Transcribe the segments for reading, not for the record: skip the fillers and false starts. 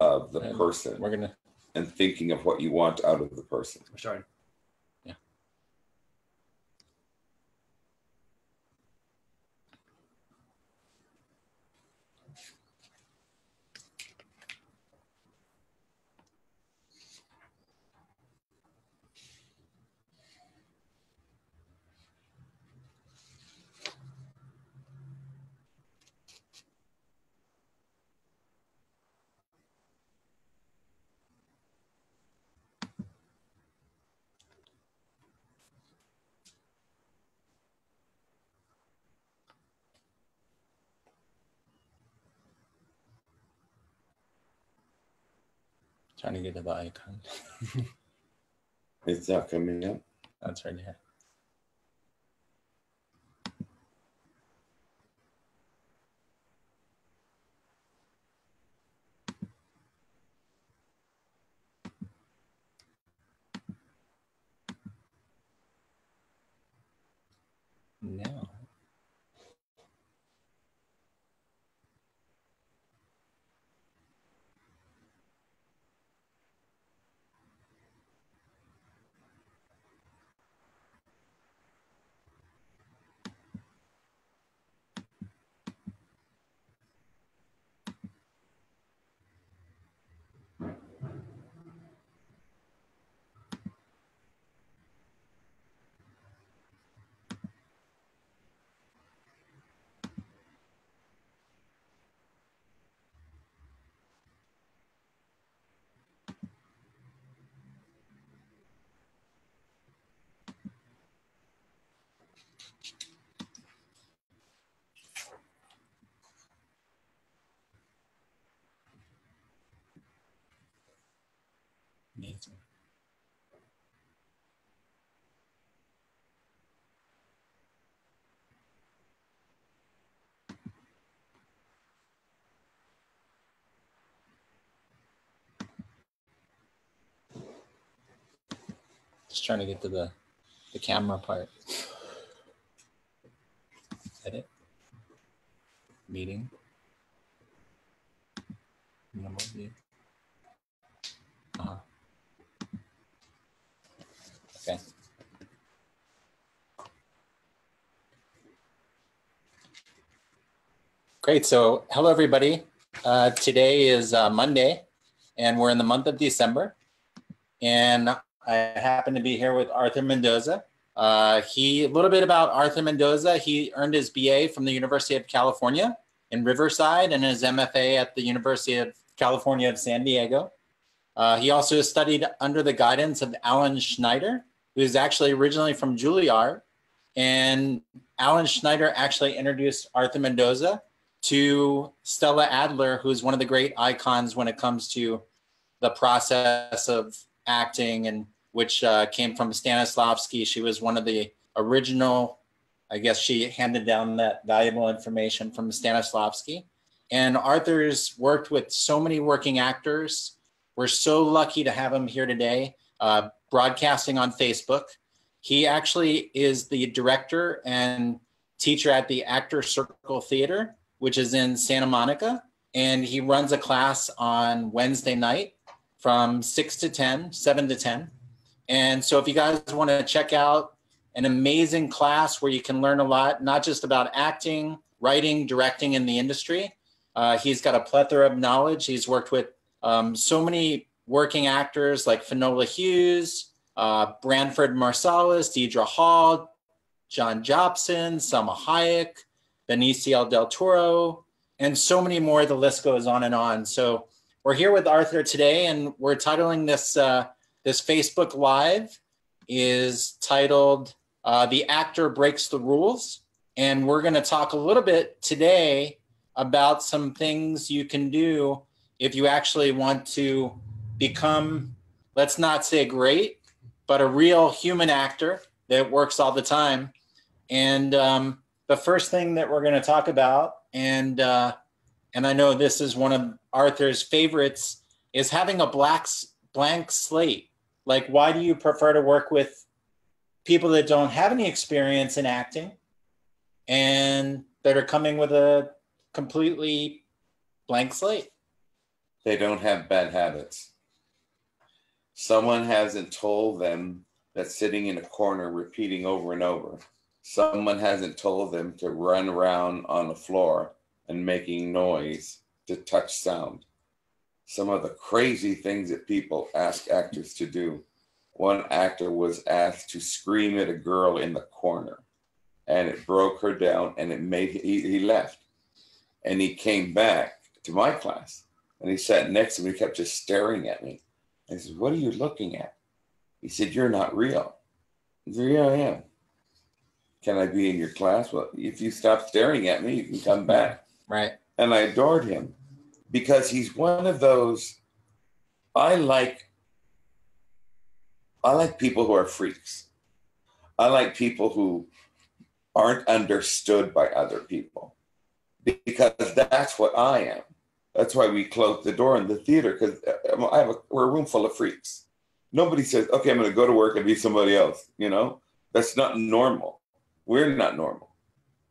of the person. We're gonna and thinking of what you want out of the person. We're starting. Yeah. Trying to get to the icon. It's not coming up. That's right here. No. Amazing. Just trying to get to the camera part. Edit. Meeting. Normal view. Okay. Great. So hello, everybody. Today is Monday, and we're in the month of December. And I happen to be here with Arthur Mendoza. A little bit about Arthur Mendoza. He earned his BA from the University of California in Riverside and his MFA at the University of California of San Diego. He also studied under the guidance of Alan Schneider, who's actually originally from Juilliard, and Alan Schneider actually introduced Arthur Mendoza to Stella Adler, who's one of the great icons when it comes to the process of acting, and which came from Stanislavski. She was one of the original, I guess she handed down that valuable information from Stanislavski. And Arthur's worked with so many working actors. We're so lucky to have him here today, broadcasting on Facebook. He actually is the director and teacher at the Actor Circle Theater, which is in Santa Monica. And he runs a class on Wednesday night from 6 to 10, 7 to 10. And so if you guys want to check out an amazing class where you can learn a lot, not just about acting, writing, directing in the industry. He's got a plethora of knowledge. He's worked with so many working actors like Finola Hughes, Branford Marsalis, Deidre Hall, John Jobson, Salma Hayek, Benicio Del Toro, and so many more. The list goes on and on. So we're here with Arthur today, and we're titling this, this Facebook Live is titled The Actor Breaks the Rules. And we're gonna talk a little bit today about some things you can do if you actually want to become, let's not say great, but a real human actor that works all the time. And the first thing that we're going to talk about, and I know this is one of Arthur's favorites, is having a blank slate. Like, why do you prefer to work with people that don't have any experience in acting and that are coming with a completely blank slate? They don't have bad habits. Someone hasn't told them that sitting in a corner repeating over and over. Someone hasn't told them to run around on the floor and making noise to touch sound. Some of the crazy things that people ask actors to do. One actor was asked to scream at a girl in the corner, and it broke her down, and it made he left. And he came back to my class, and he sat next to me, kept just staring at me. I said, "What are you looking at?" He said, "You're not real." I said, "Yeah, I am." "Can I be in your class?" "Well, if you stop staring at me, you can come back." Right. And I adored him because he's one of those, I like people who are freaks. I like people who aren't understood by other people, because that's what I am. That's why we closed the door in the theater, because we're a room full of freaks. Nobody says, "Okay, I'm going to go to work and be somebody else." You know, that's not normal. We're not normal.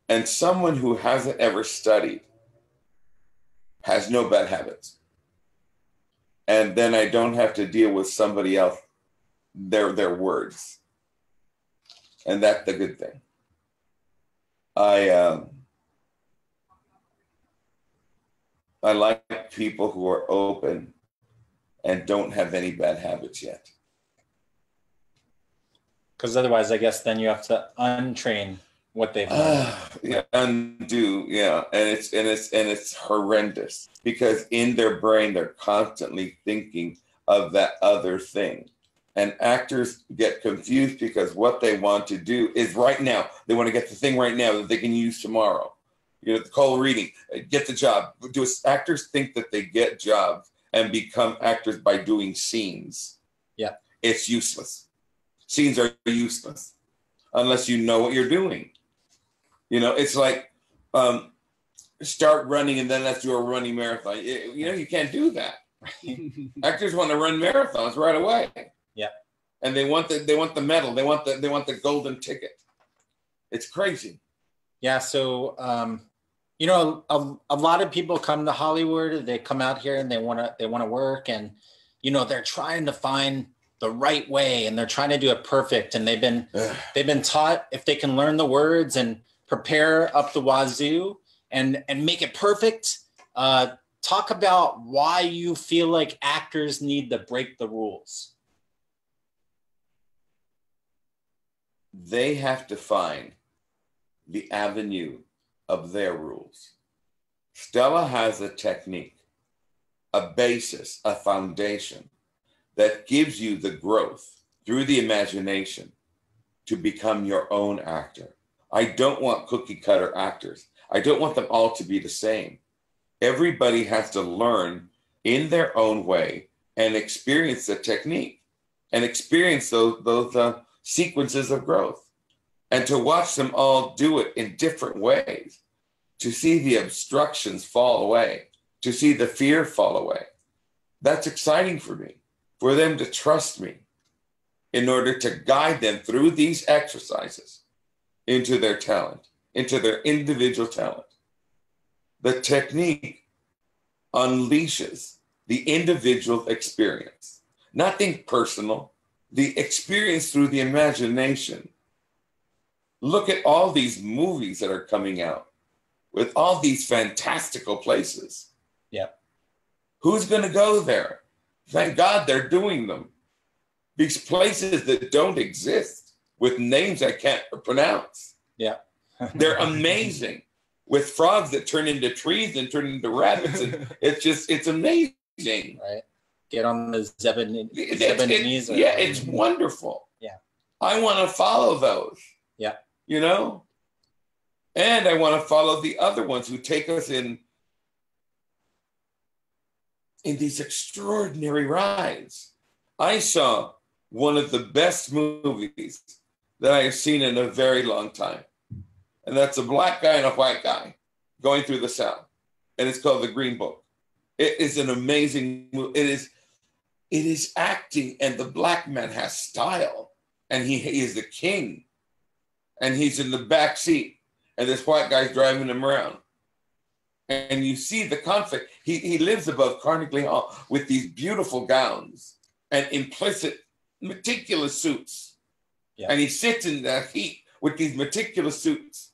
And someone who hasn't ever studied has no bad habits. And then I don't have to deal with somebody else, their words. And that's the good thing. I like people who are open and don't have any bad habits yet. Because otherwise, I guess then you have to untrain what they've done. Undo. And it's horrendous, because in their brain they're constantly thinking of that other thing. And actors get confused because what they want to do is right now. They want to get the thing right now that they can use tomorrow. You know, the cold reading, get the job. Do actors think that they get jobs and become actors by doing scenes? Yeah. It's useless. Scenes are useless unless you know what you're doing. You know, it's like start running and then let's do a running marathon. You can't do that. Actors want to run marathons right away. Yeah. And they want the medal. They want the golden ticket. It's crazy. Yeah. So, a lot of people come to Hollywood, they come out here and they want to work, and, you know, they're trying to find the right way and they're trying to do it perfect. And they've been taught if they can learn the words and prepare up the wazoo and make it perfect. Talk about why you feel like actors need to break the rules. They have to find the avenue of their rules. Stella has a technique, a basis, a foundation that gives you the growth through the imagination to become your own actor. I don't want cookie cutter actors. I don't want them all to be the same. Everybody has to learn in their own way and experience the technique and experience those sequences of growth. And to watch them all do it in different ways, to see the obstructions fall away, to see the fear fall away. That's exciting for me, for them to trust me in order to guide them through these exercises into their talent, into their individual talent. The technique unleashes the individual experience, nothing personal, the experience through the imagination. Look at all these movies that are coming out with all these fantastical places. Yeah. Who's going to go there? Thank God they're doing them. These places that don't exist with names I can't pronounce. Yeah. They're amazing, with frogs that turn into trees and turn into rabbits. And it's amazing. Right. Get on the Zebanese. Yeah, it's wonderful. Yeah. I want to follow those. Yeah. You know, and I want to follow the other ones who take us in these extraordinary rides. I saw one of the best movies that I have seen in a very long time. And that's a black guy and a white guy going through the South. And it's called The Green Book. It is an amazing movie. It is acting, and the black man has style, and he is the king. And he's in the back seat, and this white guy's driving him around. and you see the conflict. He lives above Carnegie Hall with these beautiful gowns and implicit, meticulous suits. Yeah. And he sits in the heat with these meticulous suits.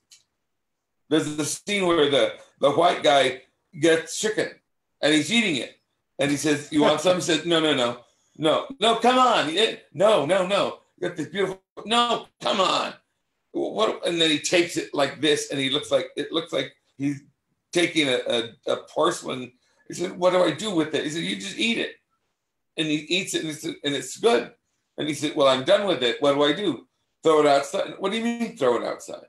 There's the scene where the white guy gets chicken and he's eating it. And he says, you want some? He says, no, come on. No. You got this beautiful, no, come on. What? And then he takes it like this, and it looks like he's taking a porcelain. He said, what do I do with it? He said, you just eat it. And he eats it, and it's good. And he said, well, I'm done with it. What do I do? Throw it outside. What do you mean throw it outside?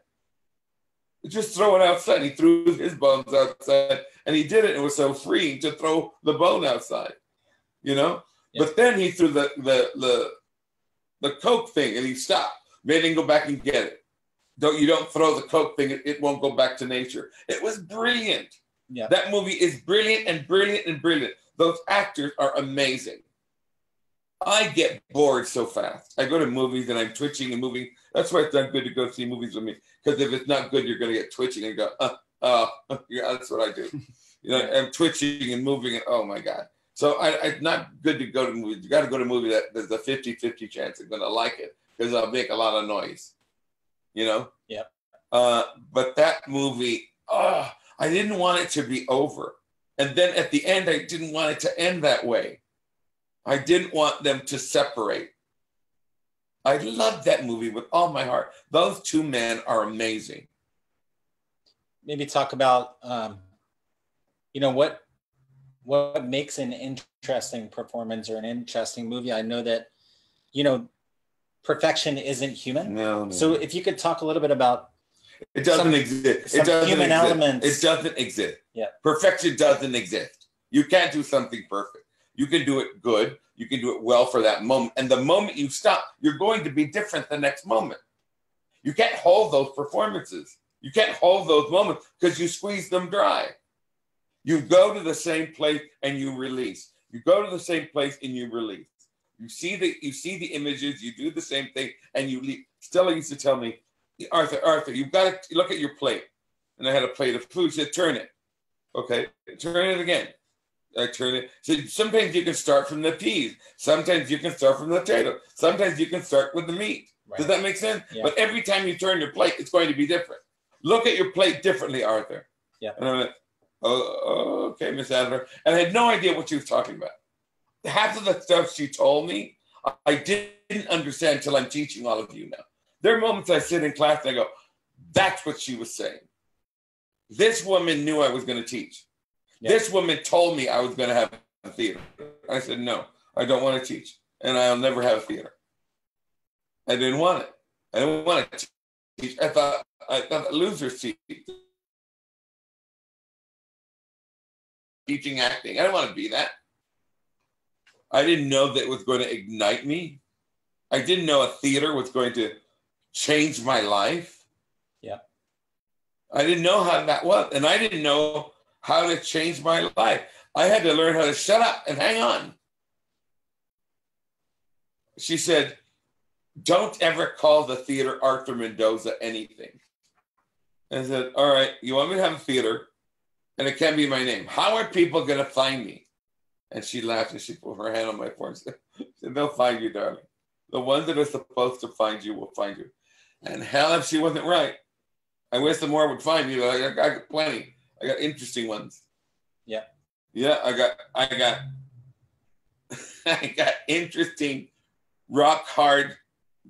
Just throw it outside. And he threw his bones outside, and he did it. It was so freeing to throw the bone outside, you know? Yeah. But then he threw the Coke thing, and he stopped. They didn't go back and get it. You don't throw the Coke thing, it won't go back to nature. It was brilliant. Yeah. That movie is brilliant and brilliant and brilliant. Those actors are amazing. I get bored so fast. I go to movies and I'm twitching and moving. That's why it's not good to go see movies with me, because if it's not good, you're going to get twitching and go, yeah, that's what I do. You know, I'm twitching and moving, and oh my God. So it's not good to go to movies. You got to go to a movie that there's a 50-50 chance I'm going to like it, because I'll make a lot of noise, you know? Yeah. But that movie, I didn't want it to be over. And then at the end, I didn't want it to end that way. I didn't want them to separate. I loved that movie with all my heart. Those two men are amazing. Maybe talk about, what makes an interesting performance or an interesting movie. I know that, perfection isn't human. No. So if you could talk a little bit about it doesn't exist. Some human elements. It doesn't exist. Yeah. Perfection doesn't exist. You can't do something perfect. You can do it good. You can do it well for that moment. And the moment you stop, you're going to be different the next moment. You can't hold those performances. You can't hold those moments because you squeeze them dry. You go to the same place and you release. You go to the same place and you release. You see the images, you do the same thing, and you leave. Stella used to tell me, Arthur, you've got to look at your plate. And I had a plate of food. She said, turn it. Okay, turn it again. I turn it. So sometimes you can start from the peas. Sometimes you can start from the potato. Sometimes you can start with the meat. Right. Does that make sense? Yeah. But every time you turn your plate, it's going to be different. Look at your plate differently, Arthur. Yeah. And I'm like, oh, okay, Miss Adler. And I had no idea what she was talking about. Half of the stuff she told me, I didn't understand until I'm teaching all of you now. There are moments I sit in class and I go, that's what she was saying. This woman knew I was going to teach. Yeah. This woman told me I was going to have a theater. I said, no, I don't want to teach. And I'll never have a theater. I didn't want it. I didn't want to teach. I thought losers teach. Teaching acting. I didn't want to be that. I didn't know that it was going to ignite me. I didn't know a theater was going to change my life. Yeah. I didn't know how that was. And I didn't know how to change my life. I had to learn how to shut up and hang on. She said, don't ever call the theater Arthur Mendoza anything. And I said, all right, you want me to have a theater and it can't be my name. How are people going to find me? And she laughed and she put her hand on my forehead and said, they'll find you, darling. The ones that are supposed to find you will find you. And hell, if she wasn't right, I wish some more would find me. I got plenty. I got interesting ones. Yeah. Yeah, I got interesting rock hard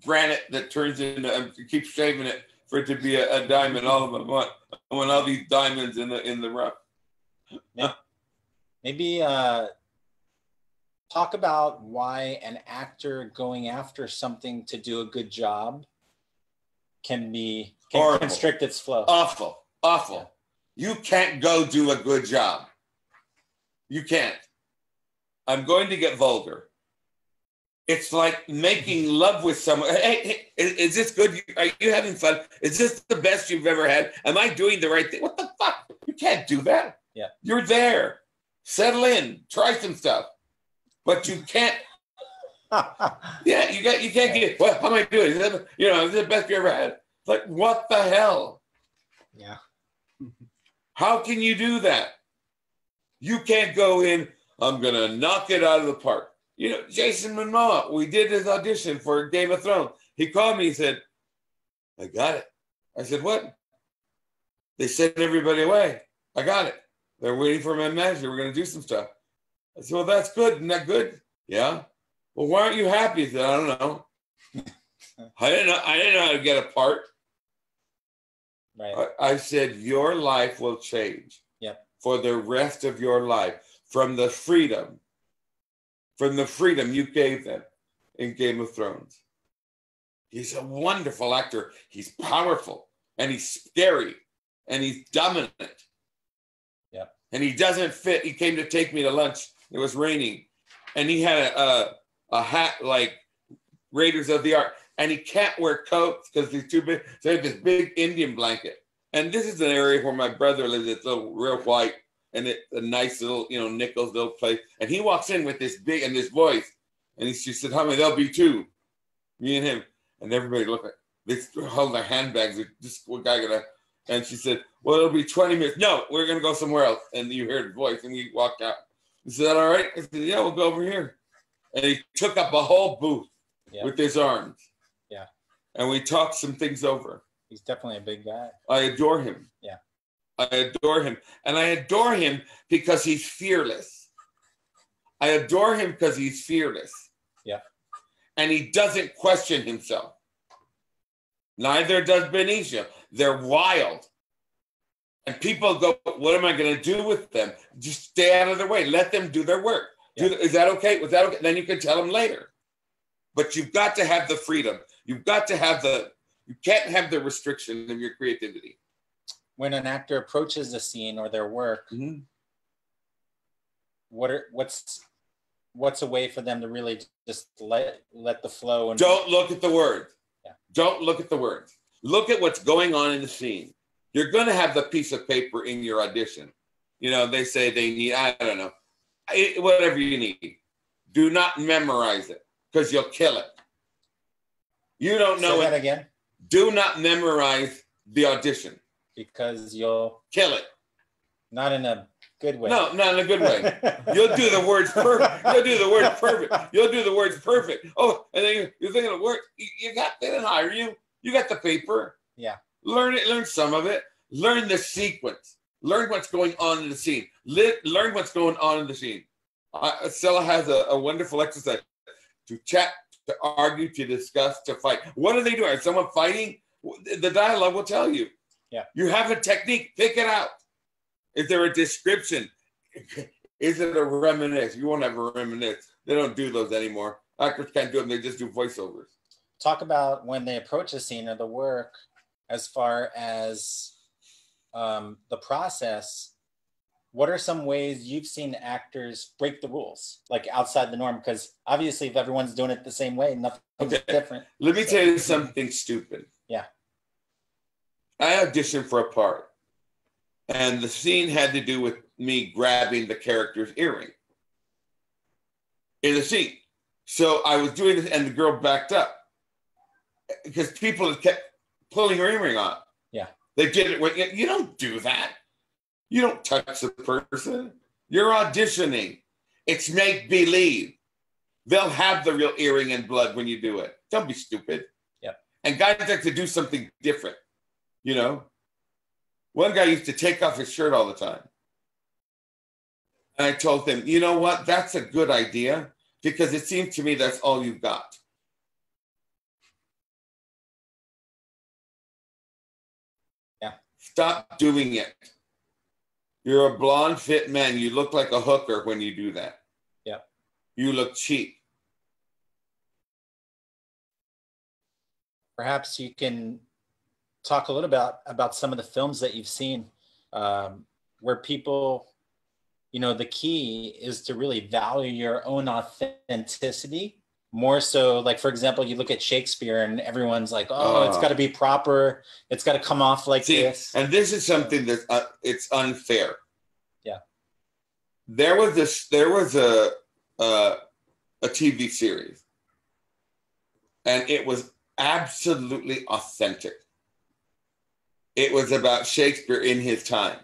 granite that turns into, I keep shaving it for it to be a diamond. All of them I want all these diamonds in the rock. Yeah. Maybe, talk about why an actor going after something to do a good job can constrict its flow. Awful. Yeah. You can't go do a good job. You can't. I'm going to get vulgar. It's like making love with someone. Hey, is this good? Are you having fun? Is this the best you've ever had? Am I doing the right thing? What the fuck? You can't do that. Yeah. You're there. Settle in. Try some stuff. But you can't. You can't get it. Well, how am I doing? Is this the best you ever had? It's like, what the hell? Yeah. How can you do that? You can't go in, I'm going to knock it out of the park. You know, Jason Momoa, we did his audition for Game of Thrones. He called me, he said, I got it. I said, what? They sent everybody away. I got it. They're waiting for my manager. We're going to do some stuff. I said, well, that's good. Isn't that good? Yeah. Well, why aren't you happy? He said, I don't know. I didn't know how to get a part. Right. I said, your life will change. Yep. For the rest of your life, from the freedom you gave them in Game of Thrones. He's a wonderful actor. He's powerful, and he's scary, and he's dominant. Yeah. And he doesn't fit. He came to take me to lunch. It was raining, and he had a hat like Raiders of the Ark, and he can't wear coats because he's too big. So he had this big Indian blanket. And this is an area where my brother lives. It's a real white, and it's a nice little, you know, Nichols little place. And he walks in with this big and this voice, and she said, "How many? There'll be two, me and him." And everybody looked at, they held their handbags. This guy gonna, and she said, "Well, it'll be 20 minutes." No, we're gonna go somewhere else. And you heard the voice, and we walked out. He said, "Is that all right?" I said, "Yeah, we'll go over here." And he took up a whole booth with his arms. Yeah. And we talked some things over. He's definitely a big guy. I adore him. Yeah. I adore him. And I adore him because he's fearless. I adore him because he's fearless. Yeah. And he doesn't question himself. Neither does Benicio. They're wild. And people go, what am I going to do with them? Just stay out of their way. Let them do their work. Yeah. Is that okay? Was that okay? Then you can tell them later. But you've got to have the freedom. You've got to have the... You can't have the restriction of your creativity. When an actor approaches a scene or their work, mm-hmm. what's a way for them to really just let the flow? And don't look at the words. Yeah. Don't look at the words. Look at what's going on in the scene. You're going to have the piece of paper in your audition. You know, they say they need, I don't know, whatever you need. Do not memorize it because you'll kill it. You don't know. Say that again. Do not memorize the audition. Because you'll... Kill it. Not in a good way. No, not in a good way. You'll do the words perfect. Oh, and then you're thinking of words. They didn't hire you. You got the paper. Yeah. Learn it. Learn some of it. Learn the sequence. Learn what's going on in the scene. Learn what's going on in the scene. Stella has a wonderful exercise to chat, to argue, to discuss, to fight. What are they doing? Is someone fighting? The dialogue will tell you. Yeah. You have a technique. Pick it out. Is there a description? Is it a reminisce? You won't have a reminisce. They don't do those anymore. Actors can't do them. They just do voiceovers. Talk about when they approach a scene or the work as far as the process. What are some ways you've seen actors break the rules, like outside the norm? Because obviously if everyone's doing it the same way, nothing's different. Let me tell you something stupid. Yeah. I auditioned for a part, and the scene had to do with me grabbing the character's earring in the scene. So I was doing this, and the girl backed up because people had kept pulling her earring on. Yeah. They did it with, you don't do that. You don't touch the person. You're auditioning. It's make-believe. They'll have the real earring and blood when you do it. Don't be stupid. Yeah. And guys like to do something different, you know? One guy used to take off his shirt all the time. And I told him, you know what? That's a good idea because it seems to me that's all you've got. Yeah. Stop doing it. You're a blonde, fit man. You look like a hooker when you do that. Yeah. You look cheap. Perhaps you can talk a little about some of the films that you've seen where people, you know, the key is to really value your own authenticity more so. Like, for example, you look at Shakespeare and everyone's like, oh, it's got to be proper. It's got to come off like this. And this is something that it's unfair. Yeah. There was a TV series, and it was absolutely authentic. It was about Shakespeare in his time.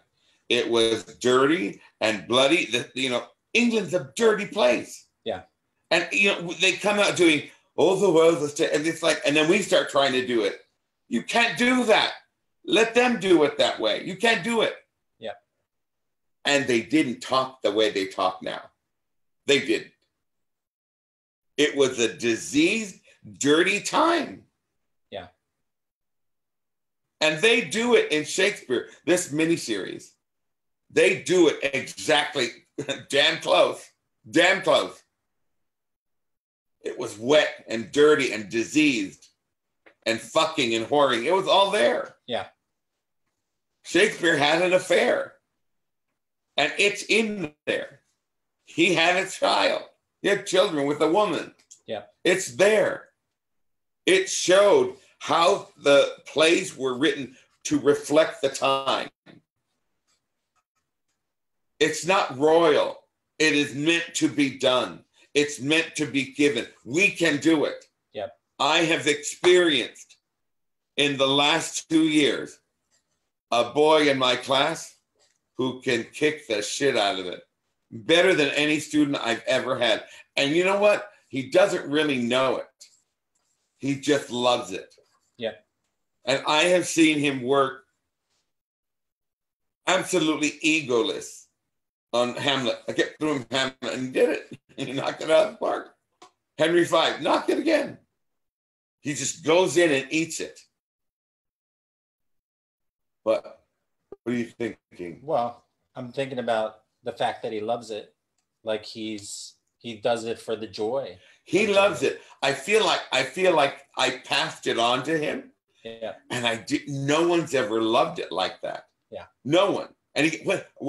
It was dirty and bloody. You know, England's a dirty place. Yeah. And, you know, they come out doing all the world's, and it's like, and then we start trying to do it. You can't do that. Let them do it that way. You can't do it. Yeah. And they didn't talk the way they talk now. They didn't. It was a diseased, dirty time. Yeah. And they do it in Shakespeare, this miniseries. They do it exactly, damn close, damn close. It was wet and dirty and diseased and fucking and whoring. It was all there. Yeah. Shakespeare had an affair. And it's in there. He had a child. He had children with a woman. Yeah. It's there. It showed how the plays were written to reflect the time. It's not royal. It is meant to be done. It's meant to be given. We can do it. Yep. I have experienced in the last 2 years a boy in my class who can kick the shit out of it better than any student I've ever had. And you know what? He doesn't really know it. He just loves it. Yeah. And I have seen him work absolutely egoless on Hamlet. I get through him Hamlet and did it. He knocked it out of the park. Henry V, knocked it again. He just goes in and eats it. But what are you thinking? Well, I'm thinking about the fact that he loves it. Like he does it for the joy. He loves it. I feel like I passed it on to him. Yeah. And I did. No one's ever loved it like that. Yeah. No one. And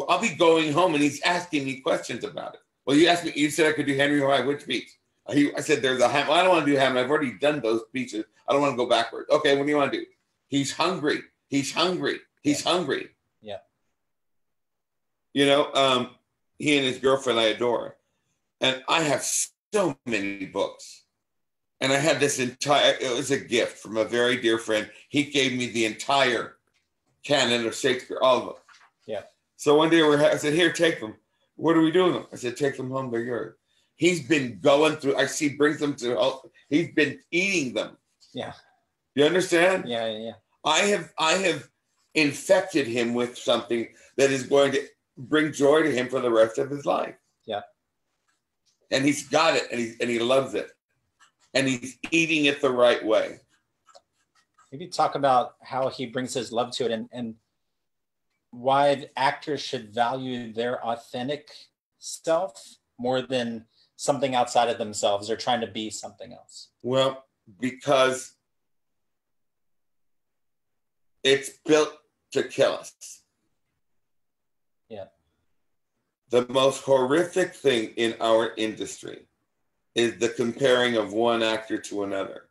I'll be going home and he's asking me questions about it. Well, you asked me, you said I could do Henry V, which piece? I said, there's a Hamlet. I don't want to do Hamlet. I've already done those pieces. I don't want to go backwards. Okay, what do you want to do? He's hungry. He's hungry. He's hungry. Yeah. You know, he and his girlfriend I adore. And I have so many books. And I had this entire, it was a gift from a very dear friend. He gave me the entire canon of Shakespeare, all of them. Yeah. So one day I said, here, take them. What are we doing with them? I said, take them home. They're yours. He's been going through. I see, brings them to. He's been eating them. Yeah. You understand? Yeah, yeah. I have infected him with something that is going to bring joy to him for the rest of his life. Yeah. And he's got it, and he loves it, and he's eating it the right way. Maybe talk about how he brings his love to it, and why actors should value their authentic self more than something outside of themselves or trying to be something else. Well, because it's built to kill us. Yeah. The most horrific thing in our industry is the comparing of one actor to another.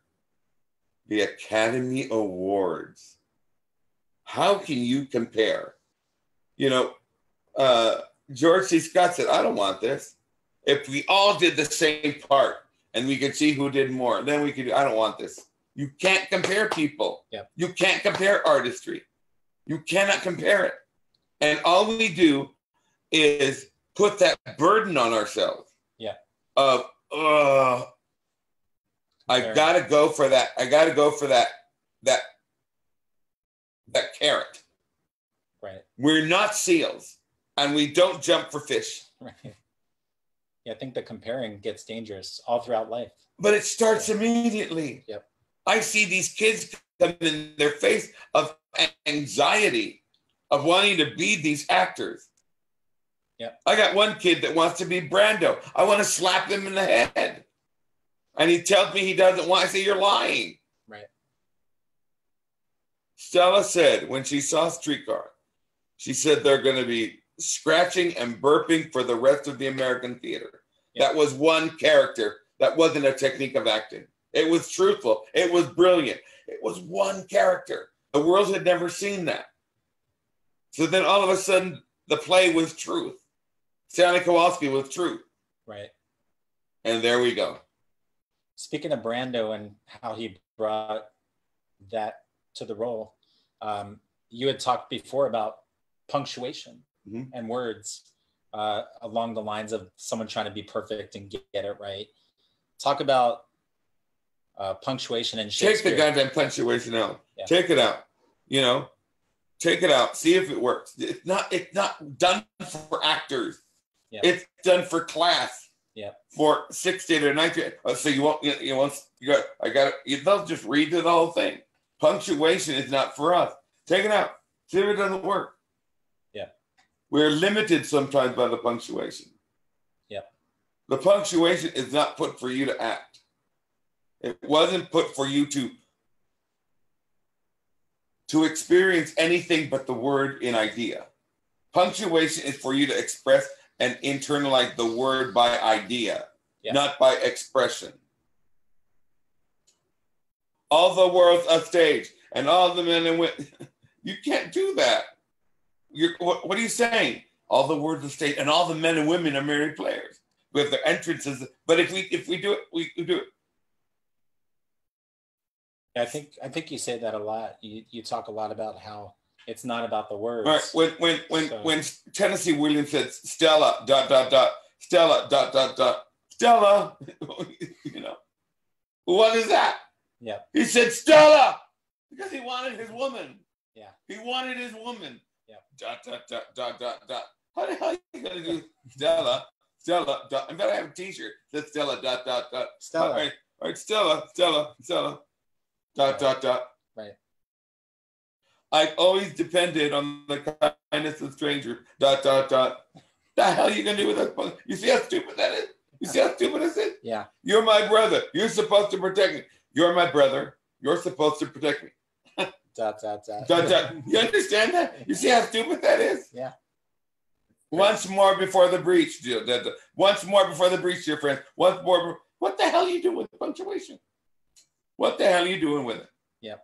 The Academy Awards. How can you compare? You know, George C. Scott said, I don't want this. If we all did the same part and we could see who did more, then we could, I don't want this. You can't compare people. Yeah. You can't compare artistry. You cannot compare it. And all we do is put that burden on ourselves. Yeah. Of, I've got to go for that. I got to go for that carrot. Right. We're not seals, and we don't jump for fish. Right. Yeah, I think the comparing gets dangerous all throughout life. But it starts immediately. Yep. I see these kids come in their face of anxiety, of wanting to be these actors. Yep. I got one kid that wants to be Brando. I want to slap him in the head. And he tells me he doesn't want. I say, you're lying. Right. Stella said when she saw Streetcar, she said they're going to be scratching and burping for the rest of the American theater. Yeah. That was one character. That wasn't a technique of acting. It was truthful. It was brilliant. It was one character. The world had never seen that. So then all of a sudden, the play was truth. Stanley Kowalski was truth. Right. And there we go. Speaking of Brando and how he brought that to the role, you had talked before about punctuation. mm-hmm. and words along the lines of someone trying to be perfect and get it right. Talk about punctuation and Shakespeare. Take the goddamn punctuation out. Yeah. Take it out. You know, take it out. See if it works. It's not done for actors. Yeah. It's done for class. Yeah. For 6th, 8th, or 9th grade. Oh, so you won't. I got it. You don't just read through the whole thing. Punctuation is not for us. Take it out. See if it doesn't work. Yeah. We're limited sometimes by the punctuation. Yeah. The punctuation is not put for you to act. It wasn't put for you to experience anything but the word in idea. Punctuation is for you to express and internalize the word by idea, not by expression. All the world's a stage and all the men and women. You can't do that. What are you saying? All the words of state and all the men and women are merely players with their entrances. But if we do it, we do it. I think you say that a lot. You talk a lot about how it's not about the words. Right. When Tennessee Williams said Stella ... Stella ... Stella, you know, what is that? Yeah. He said Stella because he wanted his woman. Yeah. He wanted his woman. Yeah. ... How the hell are you gonna do Stella ... I'm gonna have a T-shirt that Stella ... Stella. All right. Stella. ... Right. I've always depended on the kindness of strangers. ... The hell are you gonna do with that? You see how stupid that is? You see how stupid this is? Yeah. You're my brother. You're supposed to protect me. You're my brother. You're supposed to protect me. ... ... You understand that? You see how stupid that is? Yeah. Once more before the breach, . Once more before the breach, dear friends. Once more. What the hell are you doing with punctuation? What the hell are you doing with it? Yep.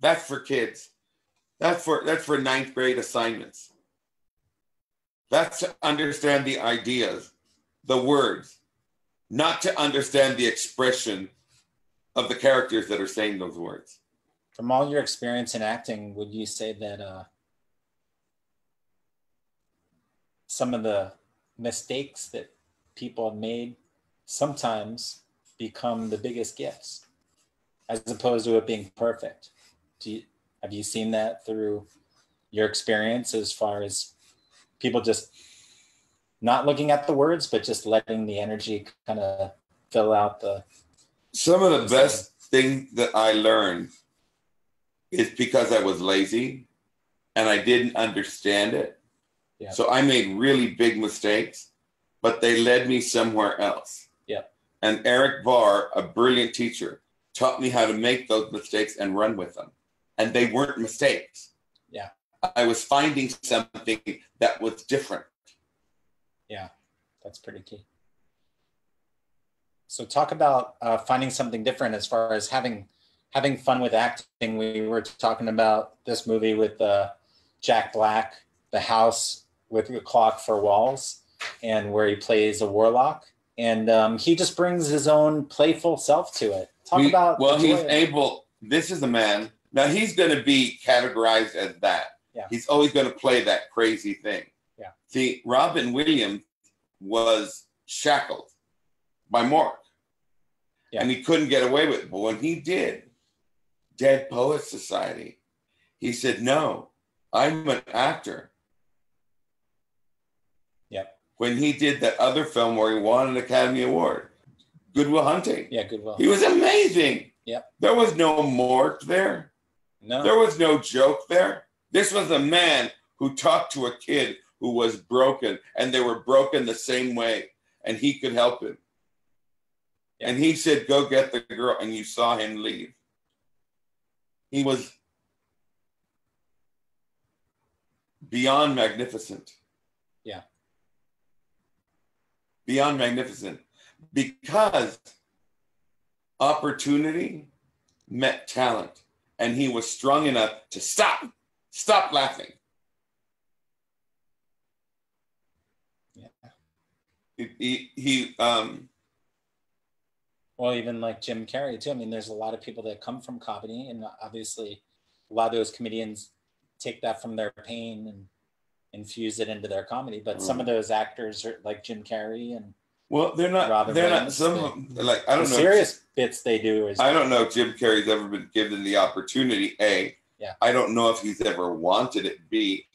That's for kids. That's for 9th grade assignments. That's to understand the ideas, the words, not to understand the expression of the characters that are saying those words. From all your experience in acting, would you say that some of the mistakes that people have made sometimes become the biggest gifts as opposed to it being perfect? Have you seen that through your experience as far as people just not looking at the words, but just letting the energy kind of fill out the... Some of the best things that I learned is because I was lazy and I didn't understand it. Yeah. So I made really big mistakes, but they led me somewhere else. Yeah. And Eric Barr, a brilliant teacher, taught me how to make those mistakes and run with them. And they weren't mistakes. Yeah. I was finding something that was different. Yeah, that's pretty key. So talk about finding something different as far as having fun with acting. We were talking about this movie with Jack Black, The House with the Clock for Walls, and where he plays a warlock. And he just brings his own playful self to it. This is a man. Now he's going to be categorized as that. Yeah. He's always going to play that crazy thing. Yeah. See, Robin Williams was shackled by Mark. Yeah. And he couldn't get away with it. But when he did Dead Poets Society, he said, no, I'm an actor. When he did that other film where he won an Academy Award, Good Will Hunting. Yeah, Good Will. He was amazing. Yeah. There was no mort there. No. There was no joke there. This was a man who talked to a kid who was broken, and they were broken the same way, and he could help him. Yeah. And he said, go get the girl, and you saw him leave. He was beyond magnificent. Yeah. Beyond magnificent, because opportunity met talent, and he was strong enough to stop laughing. Yeah. Well, even like Jim Carrey too. I mean, there's a lot of people that come from comedy, and obviously a lot of those comedians take that from their pain and infuse it into their comedy. But some of those actors are like Jim Carrey and Robin Williams, some of them, I don't know. Serious bits they do. I don't know if Jim Carrey's ever been given the opportunity. A, yeah. I don't know if he's ever wanted it. B,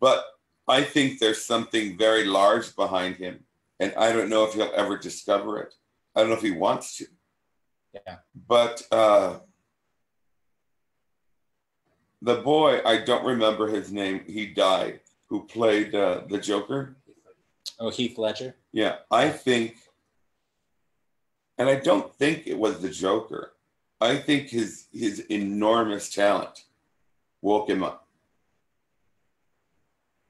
but I think there's something very large behind him, and I don't know if he'll ever discover it. I don't know if he wants to. Yeah. But the boy, I don't remember his name. He died. Who played the Joker? Oh, Heath Ledger. Yeah, I think, and I don't think it was the Joker. I think his enormous talent woke him up.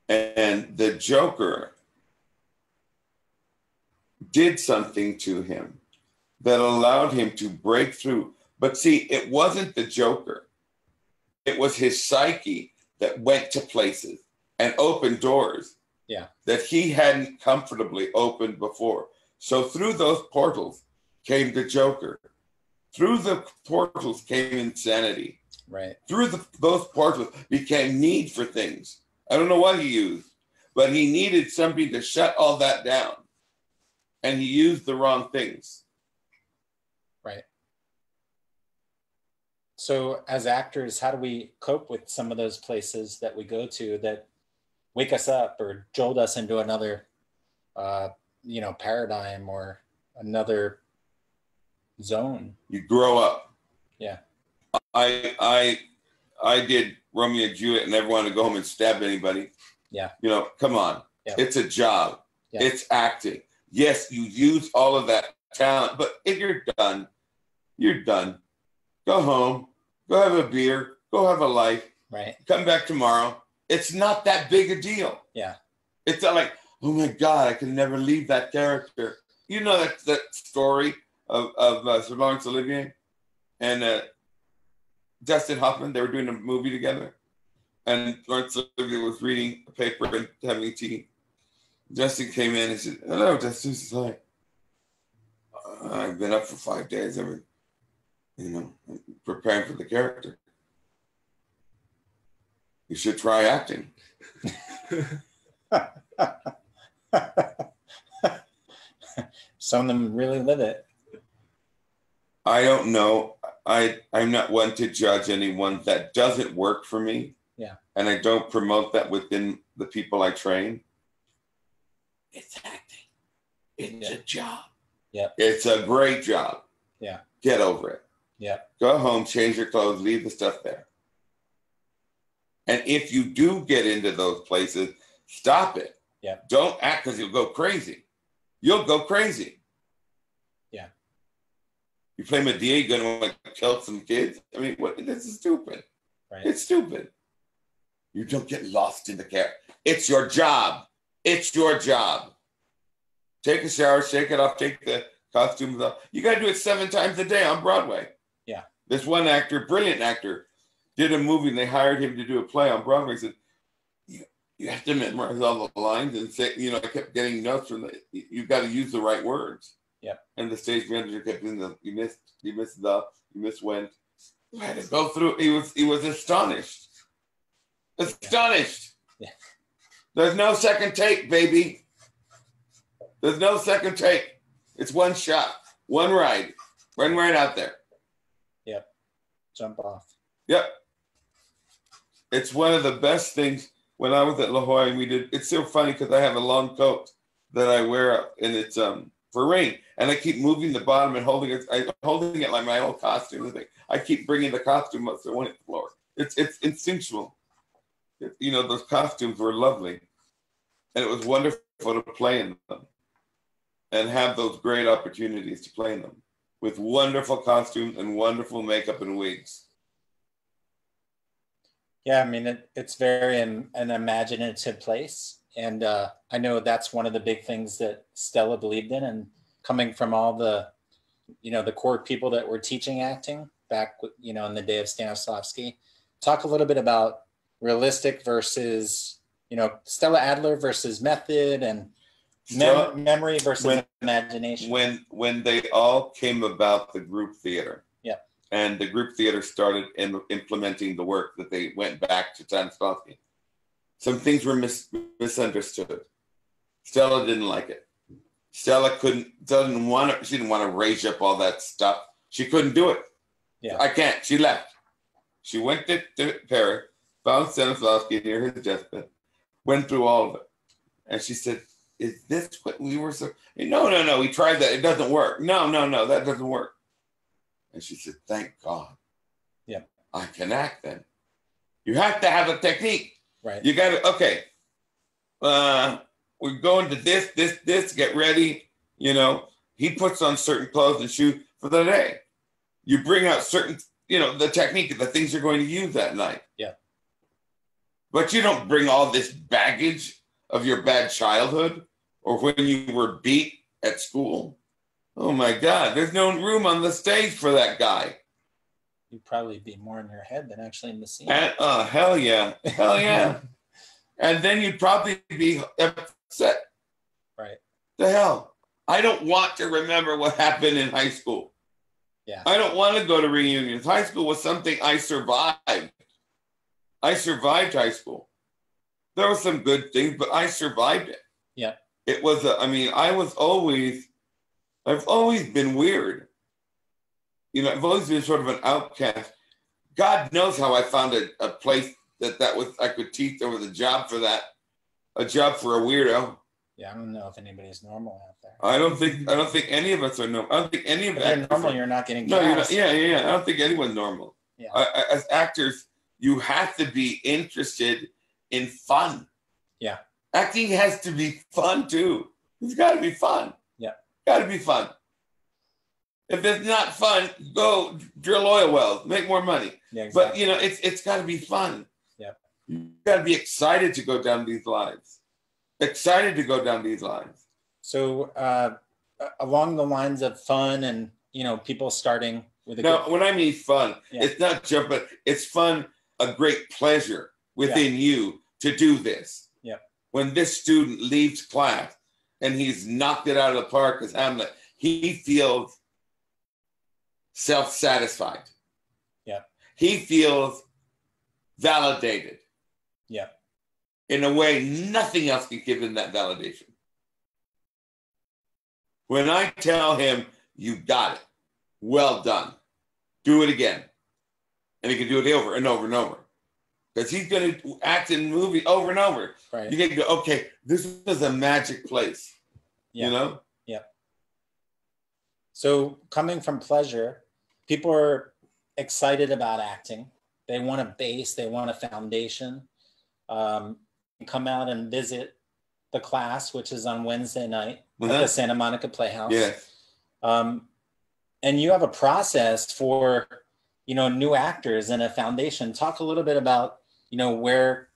And the Joker did something to him that allowed him to break through. But see, it wasn't the Joker. It was his psyche that went to places and opened doors that he hadn't comfortably opened before. So through those portals came the Joker. Through the portals came insanity. Right. Through those portals became need for things. I don't know what he used, but he needed something to shut all that down. And he used the wrong things. Right. So as actors, how do we cope with some of those places that we go to that wake us up or jolt us into another, paradigm or another zone? You grow up. Yeah. I did Romeo and Juliet and never wanted to go home and stab anybody. Yeah. You know, come on. Yeah. It's a job. Yeah. It's acting. Yes, you use all of that talent, but if you're done, you're done. Go home, go have a beer, go have a life. Right. Come back tomorrow. It's not that big a deal. Yeah. It's not like, oh my God, I can never leave that character. You know that story of Sir Lawrence Olivier and Dustin Hoffman? They were doing a movie together, and Lawrence Olivier was reading a paper and having tea. Dustin came in and said, hello, Dustin. He's like, I've been up for 5 days. I've been, preparing for the character. You should try acting. Some of them really live it. I don't know. I'm not one to judge anyone. That doesn't work for me. Yeah. And I don't promote that within the people I train. It's acting. It's a job. Yeah. It's a great job. Yeah. Get over it. Yeah. Go home, change your clothes, leave the stuff there. And if you do get into those places, stop it. Yeah. Don't act, because you'll go crazy. You'll go crazy. Yeah. You play Medea, you're going to want to kill some kids. I mean, this is stupid. Right. It's stupid. You don't get lost in the character. It's your job. It's your job. Take a shower, shake it off, take the costumes off. You got to do it 7 times a day on Broadway. Yeah. This one actor, brilliant actor, did a movie and they hired him to do a play on Broadway. He said, you have to memorize all the lines and say, I kept getting notes from you've got to use the right words. Yeah. And the stage manager kept doing you missed. You had to go through. He was astonished. Astonished. Yeah. Yeah. There's no second take, baby. There's no second take. It's one shot, one ride. Run right out there. Yep. Jump off. Yep. It's one of the best things. When I was at La Jolla, it's so funny because I have a long coat that I wear and it's for rain. And I keep moving the bottom and holding it like my old costume. I keep bringing the costume up to one floor. It's instinctual. Those costumes were lovely. And it was wonderful to play in them and have those great opportunities to play in them with wonderful costumes and wonderful makeup and wigs. Yeah, I mean, it's very an imaginative place. And I know that's one of the big things that Stella believed in. And coming from all the, the core people that were teaching acting back, in the day of Stanislavski, talk a little bit about realistic versus, Stella Adler versus method and memory versus imagination. When they all came about the group theater. Yeah. And the group theater started implementing the work that they went back to Stanislavski. Some things were misunderstood. Stella didn't like it. She didn't want to raise up all that stuff. She couldn't do it. Yeah. She left. She went to Paris, found Stanislavski near his deathbed, went through all of it. And she said, is this what we were... No, we tried that. It doesn't work. No, that doesn't work. And she said, thank God. Yeah. I can act then. You have to have a technique. Right. You got to, we're going to this, get ready. He puts on certain clothes and shoes for the day. You bring out certain, the technique, the things you're going to use that night. Yeah. But you don't bring all this baggage of your bad childhood or when you were beat at school. Oh my God, there's no room on the stage for that guy. You'd probably be more in your head than actually in the scene. Hell yeah. And then you'd probably be upset. Right. The hell. I don't want to remember what happened in high school. Yeah. I don't want to go to reunions. High school was something I survived. I survived high school. There were some good things, but I survived it. Yeah. It was, I've always been weird. I've always been sort of an outcast. God knows how I found a place that was, I could teach. There was a job for that, a job for a weirdo. Yeah, I don't know if anybody's normal out there. I don't think any of us are normal. I don't think any of us are normal. You're not getting gas. No, you're not, yeah. I don't think anyone's normal. Yeah. As actors, you have to be interested in fun. Yeah. Acting has to be fun too. It's got to be fun. Yeah. Got to be fun. If it's not fun, go drill oil wells, make more money. Yeah, exactly. But it's got to be fun. Yeah, you got to be excited to go down these lines. So along the lines of fun and people starting with a good... when I mean fun, yeah. It's not jumping. It's fun, a great pleasure within you to do this. Yeah. When this student leaves class and he's knocked it out of the park as Hamlet, he feels self-satisfied. Yeah. He feels validated. Yeah. In a way, nothing else can give him that validation. When I tell him, you got it. Well done. Do it again. And he can do it over and over and over. Because he's going to act in the movie over and over. Right. You can go, okay, this is a magic place. Yeah. Yeah. So coming from pleasure, people are excited about acting. They want a base, they want a foundation. Come out and visit the class, which is on Wednesday night at the Santa Monica Playhouse. Yeah. And you have a process for, new actors and a foundation. Talk a little bit about, where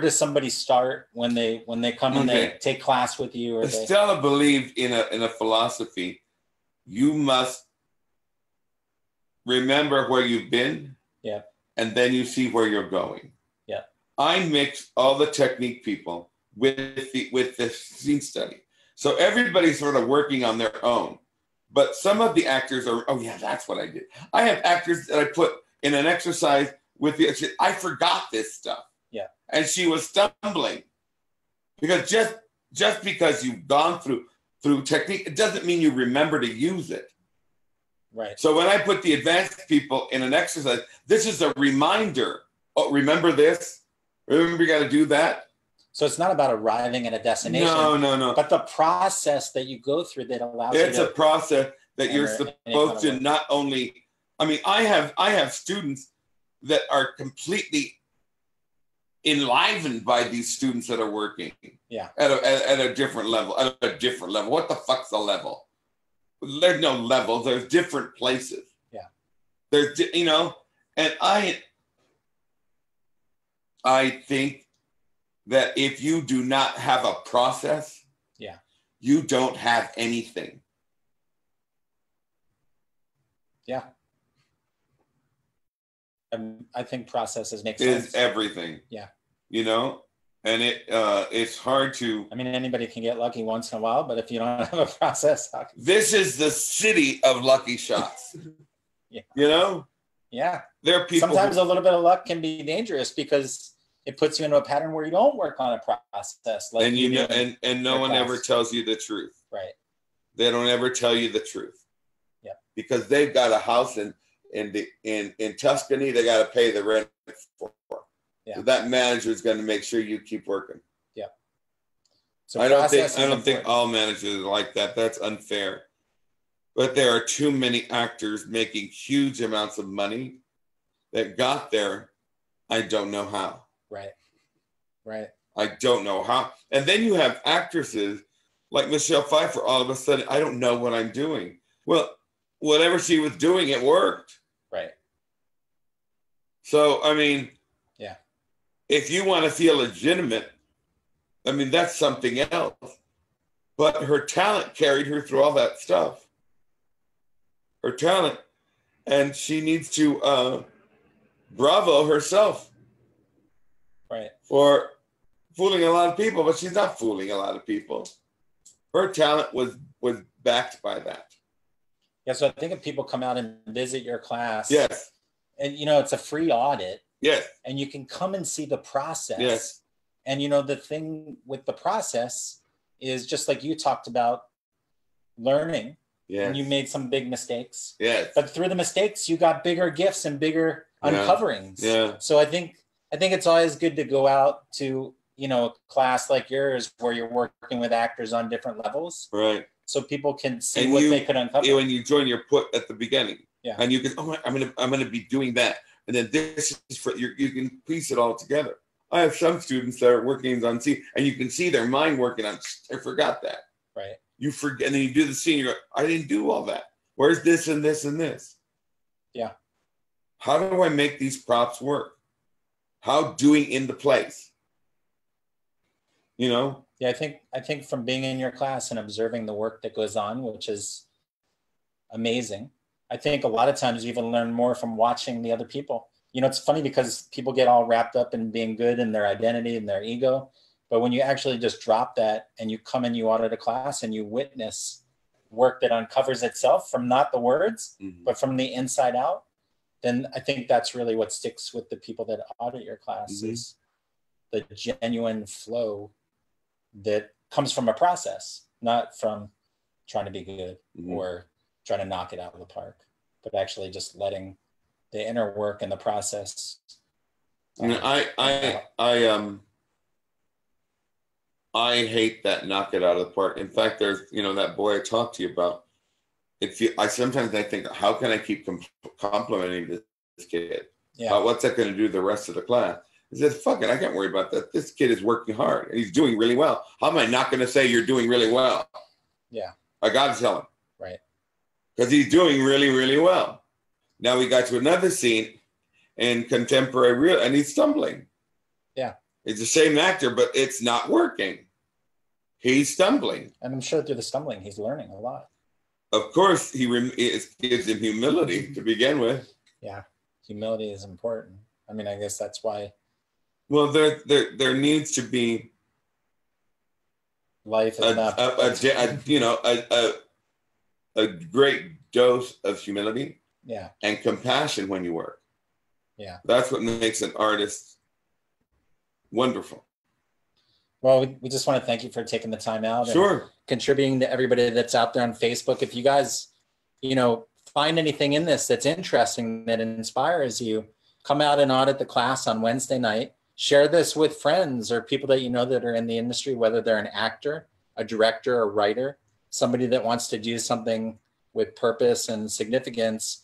does somebody start when they come and they take class with you? Or Stella believed in a philosophy. You must remember where you've been. Yeah. And then you see where you're going. Yeah. I mix all the technique people with the scene study. So everybody's sort of working on their own. But some of the actors are, that's what I did. I have actors that I put in an exercise with the, I forgot this stuff. Yeah. And she was stumbling. Because just because you've gone through technique, it doesn't mean you remember to use it. Right. So when I put the advanced people in an exercise, this is a reminder. Oh, remember this? Remember you got to do that? So it's not about arriving at a destination. No. But the process that you go through that allows you to... It's a process that you're supposed to not only... I have students that are completely enlivened by these students that are working. Yeah. At a different level. What the fuck's a level? There's no levels. There's different places. Yeah. There's, and I think that if you do not have a process, yeah, you don't have anything. Yeah. I think processes make sense. It is everything. Yeah. And it's hard to... anybody can get lucky once in a while, but if you don't have a process... This is the city of lucky shots. Yeah. There are people... Sometimes a little bit of luck can be dangerous because it puts you into a pattern where you don't work on a process. Like, and you know, and no one ever tells you the truth. Right. They don't ever tell you the truth. Yeah. Because they've got a house in Tuscany, they got to pay the rent for. Yeah. So that manager is going to make sure you keep working. Yeah. So I don't think all managers are like that. That's unfair. But there are too many actors making huge amounts of money that got there. I don't know how. Right. Right. I don't know how. And then you have actresses like Michelle Pfeiffer, all of a sudden, I don't know what I'm doing. Well, whatever she was doing, it worked. Right. So, I mean, yeah. If you want to feel legitimate, I mean, that's something else. But her talent carried her through all that stuff. Her talent. And she needs to bravo herself. Right. For fooling a lot of people, but she's not fooling a lot of people. Her talent was backed by that. Yeah, so I think if people come out and visit your class, yes, and you know, it's a free audit. Yes. And you can come and see the process. Yes. And you know, the thing with the process is just like you talked about learning. Yes. And you made some big mistakes. Yes. But through the mistakes, you got bigger gifts and bigger uncoverings. Yeah. So I think it's always good to go out to, you know, a class like yours where you're working with actors on different levels. Right. So people can see and what they could uncover. When you join your put at the beginning. Yeah. And you can, oh, I'm gonna be doing that. And then this is for you can piece it all together. I have some students that are working on scene and you can see their mind working on, I forgot that. Right. You forget, and then you do the scene, you go, I didn't do all that. Where's this and this and this? Yeah. How do I make these props work? How doing into place? You know? Yeah, I think from being in your class and observing the work that goes on, which is amazing, I think a lot of times you even learn more from watching the other people. You know, it's funny because people get all wrapped up in being good and their identity and their ego. But when you actually just drop that and you come and you audit a class and you witness work that uncovers itself from not the words, mm-hmm. but from the inside out, then I think that's really what sticks with the people that audit your class mm-hmm. is the genuine flow that comes from a process, not from trying to be good mm-hmm. or trying to knock it out of the park, but actually just letting the inner work and the process. I hate that knock it out of the park. In fact, there's, you know, that boy I talked to you about. I sometimes think, how can I keep complimenting this kid? Yeah. What's that going to do the rest of the class? He said, fuck it, I can't worry about that. This kid is working hard and he's doing really well. How am I not going to say you're doing really well? Yeah. I got to tell him. Right. Because he's doing really, really well. Now we got to another scene in contemporary real, and he's stumbling. Yeah. It's the same actor, but it's not working. He's stumbling. And I'm sure through the stumbling, he's learning a lot. Of course, it gives him humility to begin with. Yeah, humility is important. I mean, I guess that's why. Well, there needs to be life is a great dose of humility. Yeah. And compassion when you work. Yeah. That's what makes an artist wonderful. Well, we just want to thank you for taking the time out. Sure. And contributing to everybody that's out there on Facebook. If you guys, you know, find anything in this that's interesting, that inspires you, come out and audit the class on Wednesday night. Share this with friends or people that you know that are in the industry, whether they're an actor, a director, a writer, somebody that wants to do something with purpose and significance,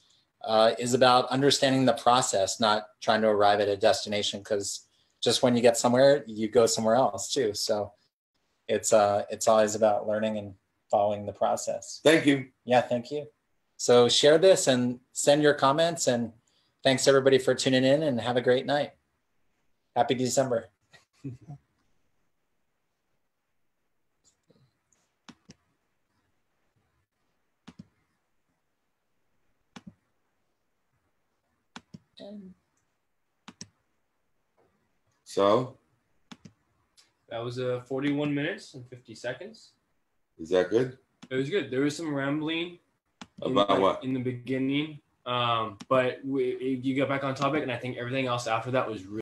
is about understanding the process, not trying to arrive at a destination, because just when you get somewhere, you go somewhere else too. So it's always about learning and following the process. Thank you. Yeah, thank you. So share this and send your comments, and thanks everybody for tuning in, and have a great night. Happy December. So? That was 41 minutes and 50 seconds. Is that good? It was good. There was some rambling. About what? In the beginning. But you got back on topic, and I think everything else after that was really